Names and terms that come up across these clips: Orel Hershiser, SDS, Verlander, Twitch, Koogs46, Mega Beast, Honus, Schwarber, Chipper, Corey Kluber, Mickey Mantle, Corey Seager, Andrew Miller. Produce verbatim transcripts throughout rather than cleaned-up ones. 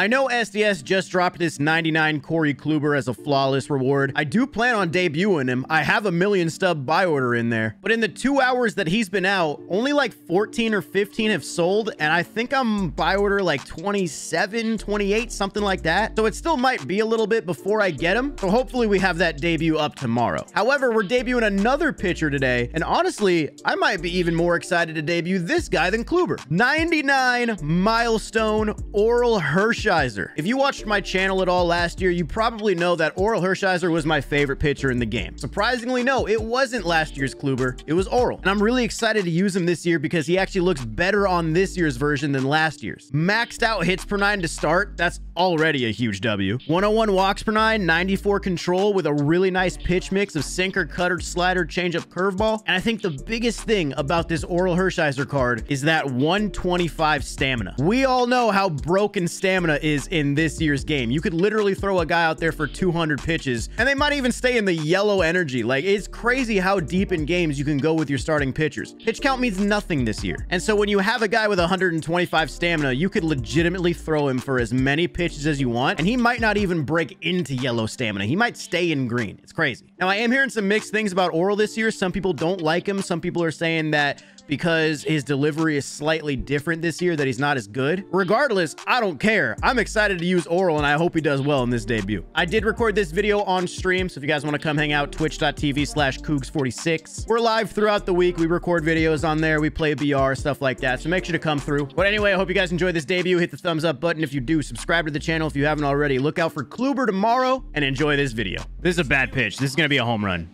I know S D S just dropped its ninety-nine Corey Kluber as a flawless reward. I do plan on debuting him. I have a million stub buy order in there. But in the two hours that he's been out, only like fourteen or fifteen have sold. And I think I'm buy order like twenty-seven, twenty-eight, something like that. So it still might be a little bit before I get him. So hopefully we have that debut up tomorrow. However, we're debuting another pitcher today. And honestly, I might be even more excited to debut this guy than Kluber. ninety-nine milestone Orel Hershiser. If you watched my channel at all last year, you probably know that Orel Hershiser was my favorite pitcher in the game. Surprisingly, no, it wasn't last year's Kluber. It was Orel. And I'm really excited to use him this year because he actually looks better on this year's version than last year's. Maxed out hits per nine to start. That's already a huge W. one oh one walks per nine, ninety-four control with a really nice pitch mix of sinker, cutter, slider, changeup, curveball. And I think the biggest thing about this Orel Hershiser card is that one twenty-five stamina. We all know how broken stamina is in this year's game. You could literally throw a guy out there for two hundred pitches and they might even stay in the yellow energy. Like, it's crazy how deep in games you can go with your starting pitchers. Pitch count means nothing this year. And so when you have a guy with one twenty-five stamina, you could legitimately throw him for as many pitches as you want. And he might not even break into yellow stamina. He might stay in green. It's crazy. Now, I am hearing some mixed things about Orel this year. Some people don't like him. Some people are saying that because his delivery is slightly different this year, that he's not as good. Regardless, I don't care. I'm excited to use Orel, and I hope he does well in this debut. I did record this video on stream, so if you guys want to come hang out, twitch dot T V slash Koogs forty-six. We're live throughout the week. We record videos on there. We play B R, stuff like that, so make sure to come through. But anyway, I hope you guys enjoyed this debut. Hit the thumbs up button if you do. Subscribe to the channel if you haven't already. Look out for Kluber tomorrow, and enjoy this video. This is a bad pitch. This is going to be a home run.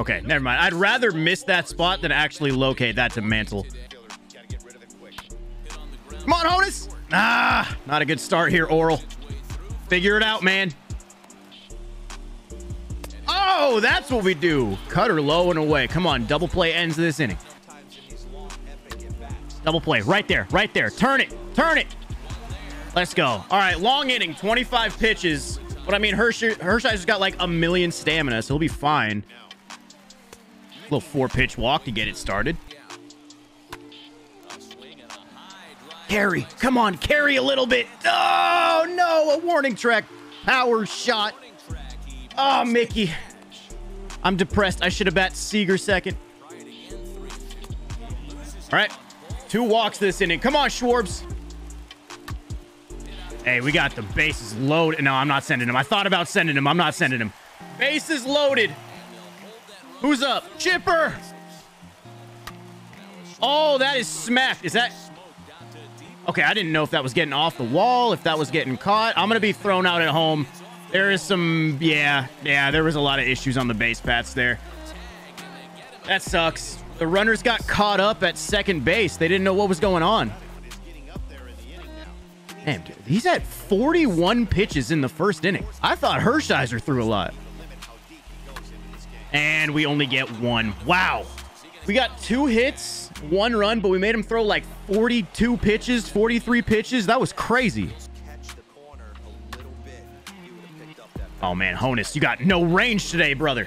Okay, never mind. I'd rather miss that spot than actually locate that to Mantle. Come on, Honus! Ah, not a good start here, Orel. Figure it out, man. Oh, that's what we do. Cutter low and away. Come on, double play ends this inning. Double play, right there, right there. Turn it, turn it. Let's go. All right, long inning, twenty-five pitches. But I mean, Hersh- Hershiser's got like a million stamina, so he'll be fine. Little four-pitch walk to get it started. Carry. Come on, carry a little bit. Oh, no, a warning track. Power shot. Oh, Mickey. I'm depressed. I should have bat Seager second. All right, two walks this inning. Come on, Schwarbs. Hey, we got the bases loaded. No, I'm not sending him. I thought about sending him. I'm not sending him. Bases loaded. Who's up? Chipper! Oh, that is smacked. Is that... Okay, I didn't know if that was getting off the wall, if that was getting caught. I'm going to be thrown out at home. There is some... Yeah, yeah, there was a lot of issues on the base paths there. That sucks. The runners got caught up at second base. They didn't know what was going on. Damn, dude. He's at forty-one pitches in the first inning. I thought Hershiser threw a lot. And we only get one. Wow. We got two hits, one run, but we made him throw like forty-two pitches, forty-three pitches. That was crazy. Oh, man, Honus, you got no range today, brother.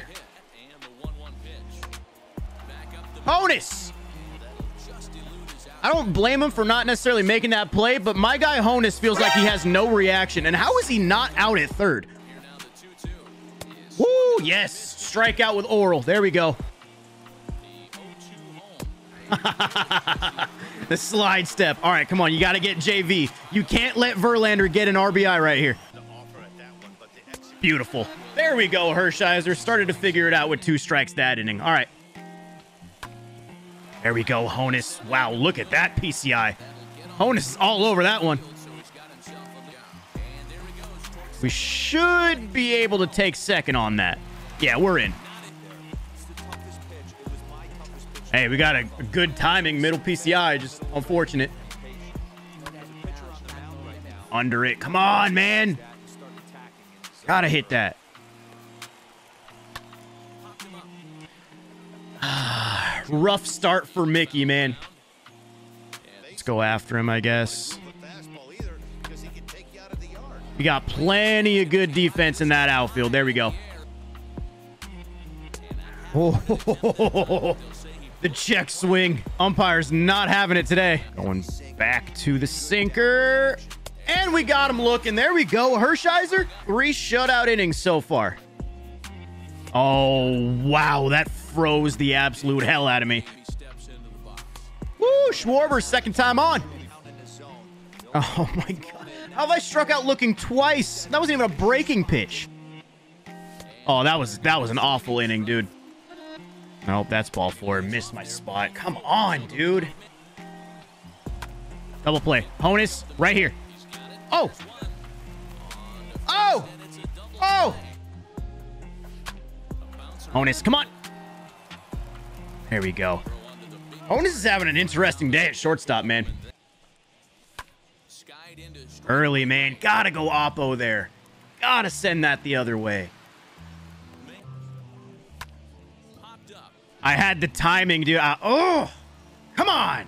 Honus! I don't blame him for not necessarily making that play, but my guy Honus feels like he has no reaction. And how is he not out at third? Woo, yes. Strikeout with Orel. There we go. The slide step. All right, come on. You got to get J V. You can't let Verlander get an R B I right here. Beautiful. There we go, Hershiser. Started to figure it out with two strikes that inning. All right. There we go, Honus. Wow, look at that P C I. Honus is all over that one. We should be able to take second on that. Yeah, we're in. Hey, we got a good timing middle P C I, just unfortunate. Under it. Come on, man. Gotta hit that. Ah, rough start for Mickey, man. Let's go after him, I guess. We got plenty of good defense in that outfield. There we go. Oh, the check swing. Umpire's not having it today. Going back to the sinker. And we got him looking. There we go. Hershiser, three shutout innings so far. Oh, wow. That froze the absolute hell out of me. Woo, Schwarber's second time on. Oh, my God. How have I struck out looking twice? That wasn't even a breaking pitch. Oh, that was that was an awful inning, dude. Nope, that's ball four. Missed my spot. Come on, dude. Double play. Honus, right here. Oh. Oh. Oh. Honus, come on. There we go. Honus is having an interesting day at shortstop, man. Early, man. Gotta go oppo there. Gotta send that the other way. I had the timing, dude. I, oh, come on.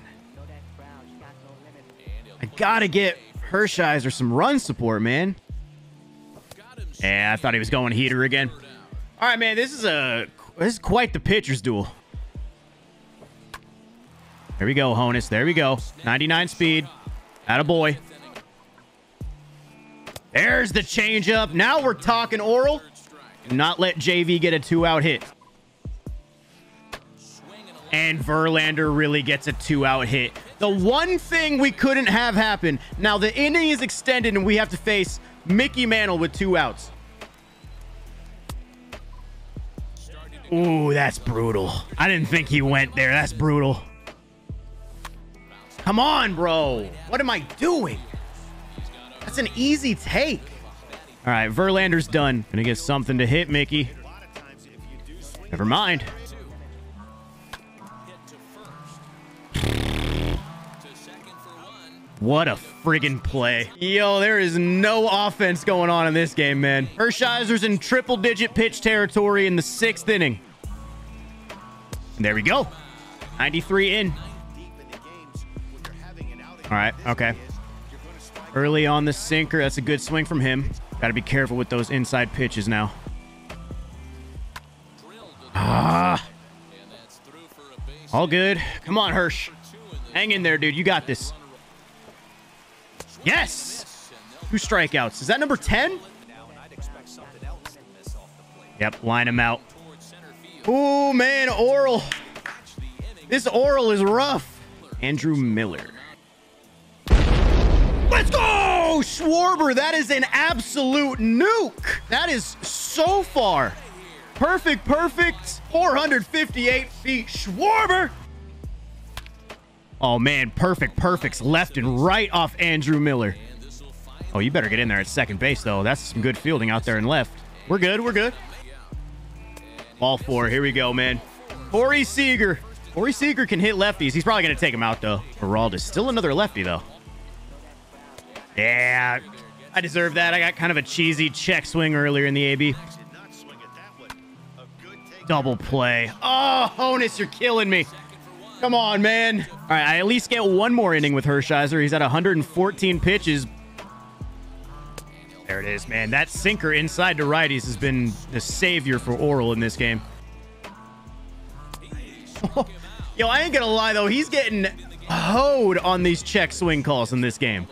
I gotta get Hershiser some run support, man. Yeah, I thought he was going heater again. All right, man. This is a this is quite the pitcher's duel. There we go, Honus. There we go. ninety-nine speed. Attaboy. There's the changeup. Now we're talking. Orel. Do not let J V get a two-out hit. And Verlander really gets a two-out hit. The one thing we couldn't have happen. Now the inning is extended and we have to face Mickey Mantle with two outs. Ooh, that's brutal. I didn't think he went there. That's brutal. Come on, bro. What am I doing? That's an easy take. All right, Verlander's done. Gonna get something to hit Mickey. Never mind. What a friggin' play. Yo, there is no offense going on in this game, man. Hershiser's in triple-digit pitch territory in the sixth inning. And there we go. ninety-three in. All right, okay. Early on the sinker. That's a good swing from him. Got to be careful with those inside pitches now. Ah. All good. Come on, Hersh. Hang in there, dude. You got this. Yes! Two strikeouts. Is that number ten? Yep, line him out. Oh, man, Orel. This Orel is rough. Andrew Miller. Let's go! Schwarber, that is an absolute nuke. That is so far. Perfect, perfect. four hundred fifty-eight feet. Schwarber! Oh, man, perfect, perfects left and right off Andrew Miller. Oh, you better get in there at second base, though. That's some good fielding out there and left. We're good, we're good. Ball four, here we go, man. Corey Seager. Corey Seager can hit lefties. He's probably going to take him out, though. Orel is still another lefty, though. Yeah, I deserve that. I got kind of a cheesy check swing earlier in the A B. Double play. Oh, Honus, you're killing me. Come on, man. All right, I at least get one more inning with Hershiser. He's at one hundred fourteen pitches. There it is, man. That sinker inside to righties has been the savior for Orel in this game. Yo, I ain't gonna lie, though. He's getting hoed on these check swing calls in this game.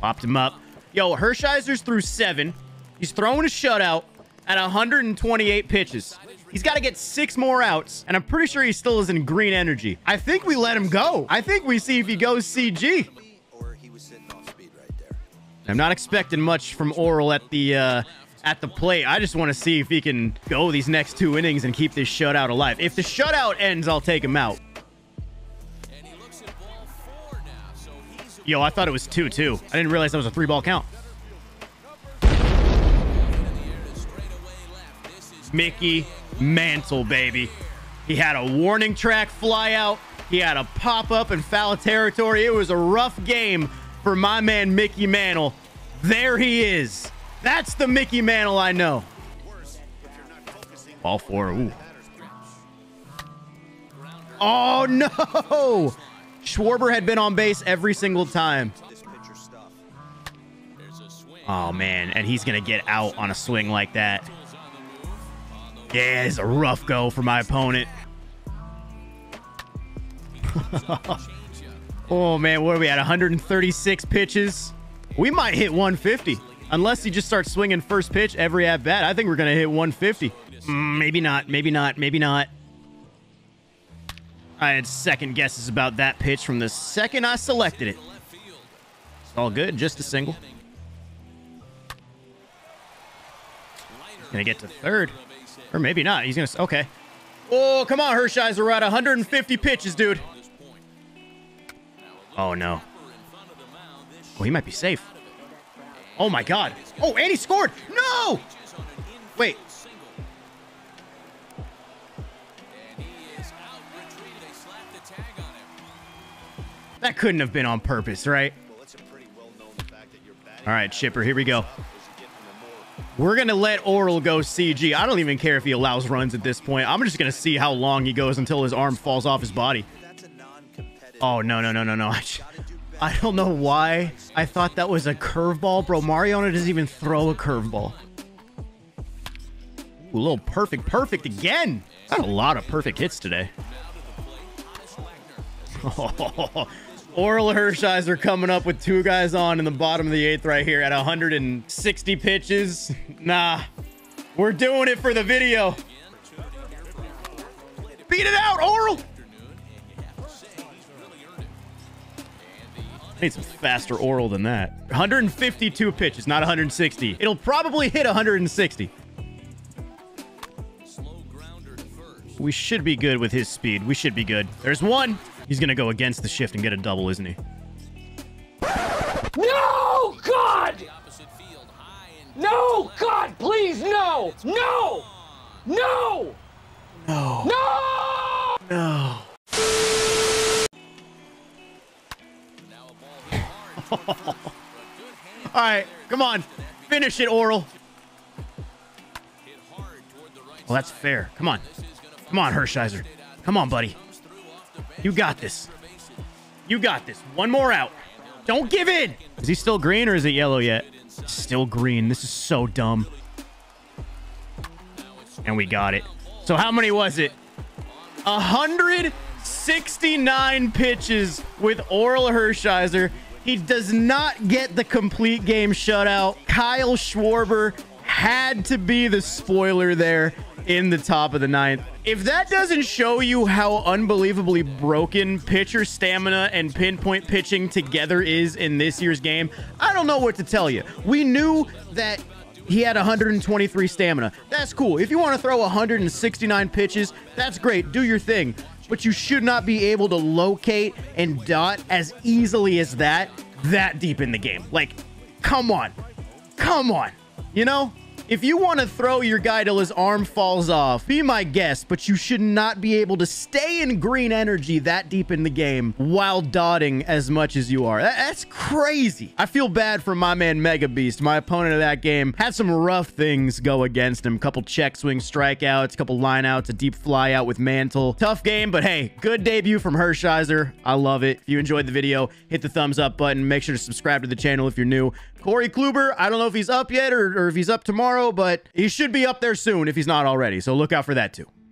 Popped him up. Yo, Hershiser's through seven. He's throwing a shutout at one hundred twenty-eight pitches. He's got to get six more outs, and I'm pretty sure he still is in green energy. I think we let him go. I think we see if he goes C G. I'm not expecting much from Orel at the uh, at the plate. I just want to see if he can go these next two innings and keep this shutout alive. If the shutout ends, I'll take him out. Yo, I thought it was two two. I didn't realize that was a three-ball count. Mickey Mantle, baby. He had a warning track fly out. He had a pop-up in foul territory. It was a rough game for my man Mickey Mantle. There he is. That's the Mickey Mantle I know. Ball four. Ooh. Oh, no. Schwarber had been on base every single time. Oh, man. And he's going to get out on a swing like that. Yeah, it's a rough go for my opponent. Oh, man, where are we at? one hundred thirty-six pitches. We might hit one fifty. Unless he just starts swinging first pitch every at-bat. I think we're going to hit one fifty. Mm, maybe not. Maybe not. Maybe not. I had second guesses about that pitch from the second I selected it. It's all good. Just a single. He's going to get to third. Or maybe not. He's going to... Okay. Oh, come on, Hershiser. We're at one hundred fifty pitches, dude. Oh, no. Oh, he might be safe. Oh, my God. Oh, and he scored. No! Wait. That couldn't have been on purpose, right? All right, Chipper, here we go. We're going to let Orel go C G. I don't even care if he allows runs at this point. I'm just going to see how long he goes until his arm falls off his body. Oh, no, no, no, no, no. I don't know why I thought that was a curveball. Bro, Mariano doesn't even throw a curveball. Ooh, a little perfect, perfect again. Got a lot of perfect hits today. Oh, Orel Hershiser coming up with two guys on in the bottom of the eighth right here at one hundred sixty pitches. Nah, we're doing it for the video. Beat it out, Orel. I need some faster Orel than that. one hundred fifty-two pitches, not one hundred sixty. It'll probably hit one hundred sixty. We should be good with his speed. We should be good. There's one. He's going to go against the shift and get a double, isn't he? No, God! No, God, please, no! No! No! No! No! No! All right, come on. Finish it, Orel. Well, that's fair. Come on. Come on, Hershiser. Come on, buddy. You got this. You got this. One more out. Don't give in. Is he still green or is it yellow yet? Still green. This is so dumb. And we got it. So how many was it? one hundred sixty-nine pitches with Orel Hershiser. He does not get the complete game shutout. Kyle Schwarber had to be the spoiler there in the top of the ninth. If that doesn't show you how unbelievably broken pitcher stamina and pinpoint pitching together is in this year's game, I don't know what to tell you. We knew that he had one hundred twenty-three stamina. That's cool. If you want to throw one hundred sixty-nine pitches, that's great. Do your thing. But you should not be able to locate and dot as easily as that, that deep in the game. Like, come on. Come on. You know, if you want to throw your guy till his arm falls off, be my guest, but you should not be able to stay in green energy that deep in the game while dotting as much as you are. That's crazy. I feel bad for my man Mega Beast. My opponent of that game had some rough things go against him. A couple check swing strikeouts, a couple lineouts, a deep fly out with Mantle. Tough game, but hey, good debut from Hershiser. I love it. If you enjoyed the video, hit the thumbs up button. Make sure to subscribe to the channel if you're new. Corey Kluber, I don't know if he's up yet or, or if he's up tomorrow, but he should be up there soon if he's not already. So look out for that too.